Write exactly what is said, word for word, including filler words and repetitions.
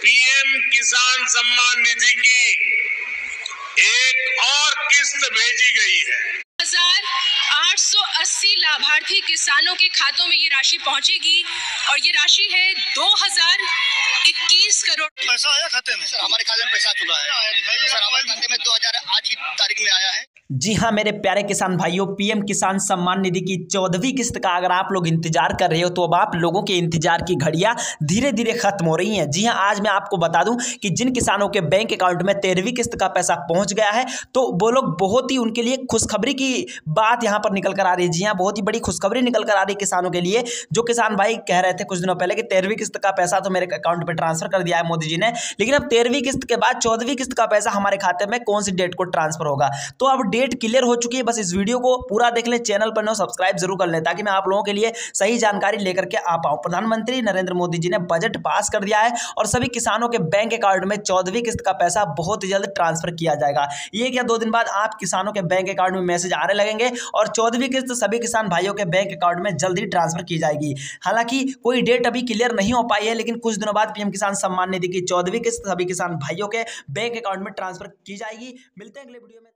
PM किसान सम्मान निधि की एक और किस्त भेजी गई है। आठ सौ अस्सी लाभार्थी किसानों के खातों में ये राशि पहुंचेगी और ये राशि है दो हज़ार इक्कीस करोड़। पैसा आया खाते में? हमारे खाते में पैसा चला है सर, हमारे खाते में दो हज़ार आज की तारीख में आया है। जी हाँ मेरे प्यारे किसान भाइयों, पीएम किसान सम्मान निधि की चौदहवीं किस्त का अगर आप लोग इंतजार कर रहे हो तो अब आप लोगों के इंतजार की घड़ियां धीरे धीरे खत्म हो रही हैं। जी हाँ, आज मैं आपको बता दूं कि जिन किसानों के बैंक अकाउंट में तेरहवीं किस्त का पैसा पहुंच गया है तो वो लोग बहुत ही, उनके लिए खुशखबरी की बात यहाँ पर निकल कर आ रही है। जी हाँ, बहुत ही बड़ी खुशखबरी निकल कर आ रही है किसानों के लिए। जो किसान भाई कह रहे थे कुछ दिनों पहले कि तेरहवीं किस्त का पैसा तो मेरे अकाउंट में ट्रांसफर कर दिया है मोदी जी ने, लेकिन अब तेरहवीं किस्त के बाद चौदहवीं किस्त का पैसा हमारे खाते में कौन सी डेट को ट्रांसफर होगा, तो अब डेट क्लियर हो चुकी है। बस इस वीडियो को पूरा देख लें, चैनल पर नए सब्सक्राइब जरूर कर लें ताकि मैं आप लोगों के लिए सही जानकारी लेकर के आ पाऊं। प्रधानमंत्री नरेंद्र मोदी जी ने बजट पास कर दिया है और सभी किसानों के बैंक अकाउंट में चौदहवीं किस्त का पैसा बहुत ही जल्द ट्रांसफर किया जाएगा। एक या दो दिन बाद आप किसानों के बैंक अकाउंट में मैसेज आने लगेंगे और चौदहवीं किस्त सभी किसान भाइयों के बैंक अकाउंट में जल्द ही ट्रांसफर की जाएगी। हालांकि कोई डेट अभी क्लियर नहीं हो पाई है, लेकिन कुछ दिनों बाद पीएम किसान सम्मान निधि की चौदहवीं किस्त सभी किसान भाइयों के बैंक अकाउंट में ट्रांसफर की जाएगी। मिलते हैं अगले वीडियो में।